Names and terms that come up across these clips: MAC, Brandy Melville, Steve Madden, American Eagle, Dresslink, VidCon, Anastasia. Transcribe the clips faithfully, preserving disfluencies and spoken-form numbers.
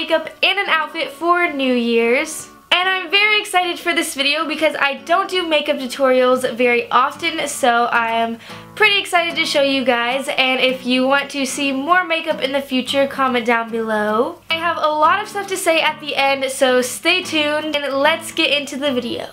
makeup and an outfit for New Year's. And I'm very excited for this video because I don't do makeup tutorials very often, so I'm pretty excited to show you guys. And if you want to see more makeup in the future, comment down below. I have a lot of stuff to say at the end, so stay tuned and let's get into the video.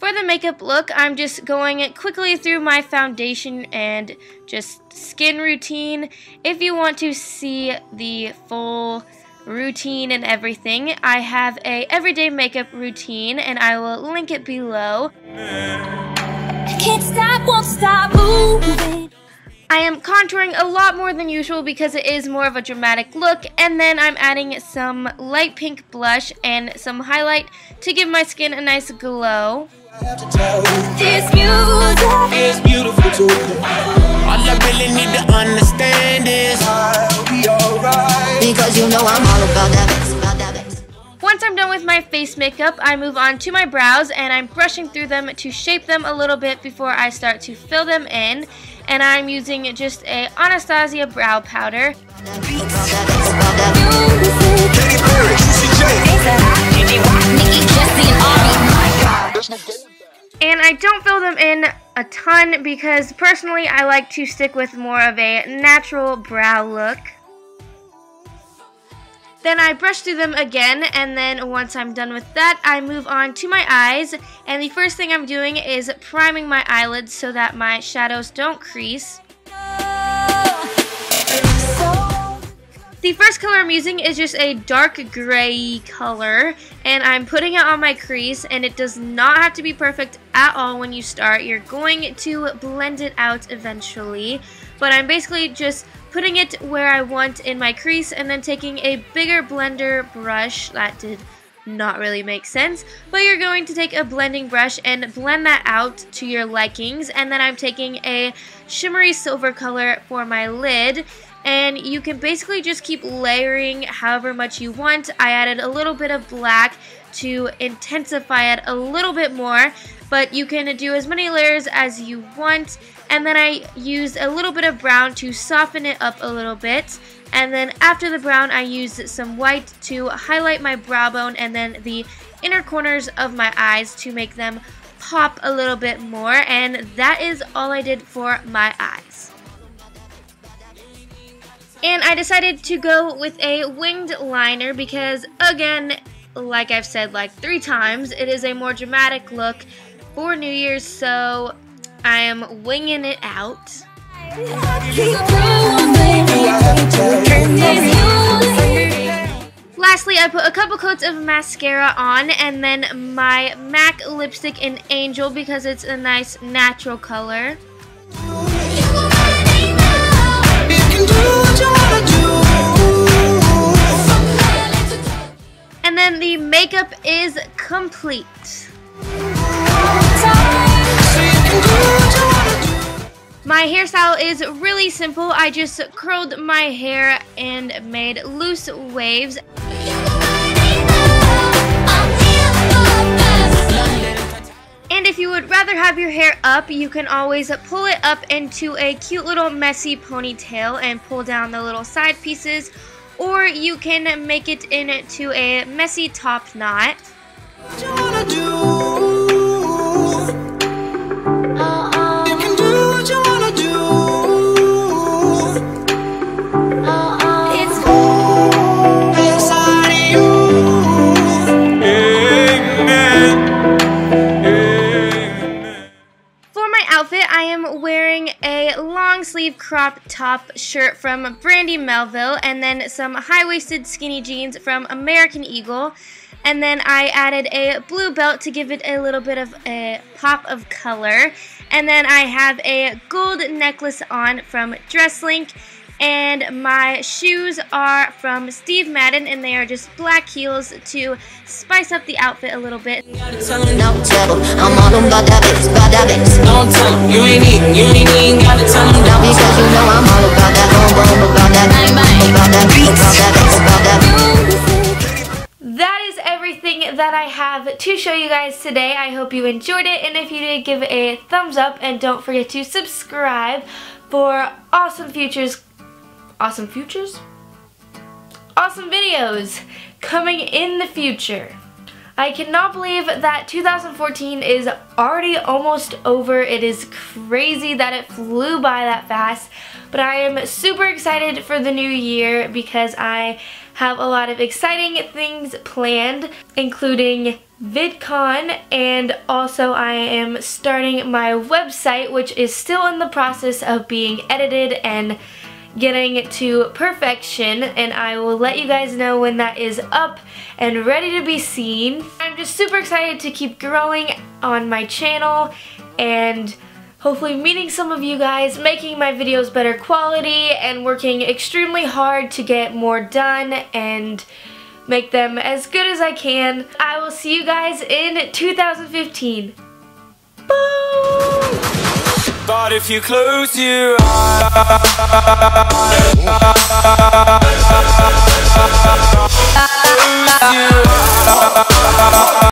For the makeup look, I'm just going quickly through my foundation and just skin routine. If you want to see the full routine and everything, I have a everyday makeup routine and I will link it below. I can't stop, won't stop moving. I am contouring a lot more than usual because it is more of a dramatic look, and then I'm adding some light pink blush and some highlight to give my skin a nice glow. This music is beautiful too. All I really need to understand is I'll be alright, because you know I'm all about that. Once I'm done with my face makeup, I move on to my brows, and I'm brushing through them to shape them a little bit before I start to fill them in. And I'm using just a Anastasia brow powder. And I don't fill them in a ton because personally I like to stick with more of a natural brow look. Then I brush through them again, and then once I'm done with that, I move on to my eyes. And the first thing I'm doing is priming my eyelids so that my shadows don't crease. The first color I'm using is just a dark gray color, and I'm putting it on my crease, and it does not have to be perfect at all when you start. You're going to blend it out eventually, but I'm basically just putting it where I want in my crease and then taking a bigger blender brush. That did not really make sense, but you're going to take a blending brush and blend that out to your likings. And then I'm taking a shimmery silver color for my lid, and you can basically just keep layering however much you want. I added a little bit of black to intensify it a little bit more, but you can do as many layers as you want. And then I used a little bit of brown to soften it up a little bit. And then after the brown, I used some white to highlight my brow bone and then the inner corners of my eyes to make them pop a little bit more. And that is all I did for my eyes. And I decided to go with a winged liner because, again, like I've said like three times, it is a more dramatic look for New Year's, so I am winging it out. Lastly, I put a couple coats of mascara on, and then my MAC lipstick in Angel because it's a nice natural color. And then the makeup is complete. My hairstyle is really simple. I just curled my hair and made loose waves. And if you would rather have your hair up, you can always pull it up into a cute little messy ponytail and pull down the little side pieces, or you can make it into a messy top knot. Sleeve crop top shirt from Brandy Melville, and then some high-waisted skinny jeans from American Eagle, and then I added a blue belt to give it a little bit of a pop of color, and then I have a gold necklace on from Dresslink, and my shoes are from Steve Madden, and they are just black heels to spice up the outfit a little bit. That is everything that I have to show you guys today. I hope you enjoyed it, and if you did, give it a thumbs up and don't forget to subscribe for awesome futures, awesome futures? Awesome videos coming in the future. I cannot believe that two thousand fourteen is already almost over. It is crazy that it flew by that fast, but I am super excited for the new year because I have a lot of exciting things planned, including VidCon, and also I am starting my website, which is still in the process of being edited and getting to perfection, and I will let you guys know when that is up and ready to be seen. I'm just super excited to keep growing on my channel and hopefully meeting some of you guys, making my videos better quality, and working extremely hard to get more done and make them as good as I can. I will see you guys in two thousand fifteen. Bye! But if you close your eyes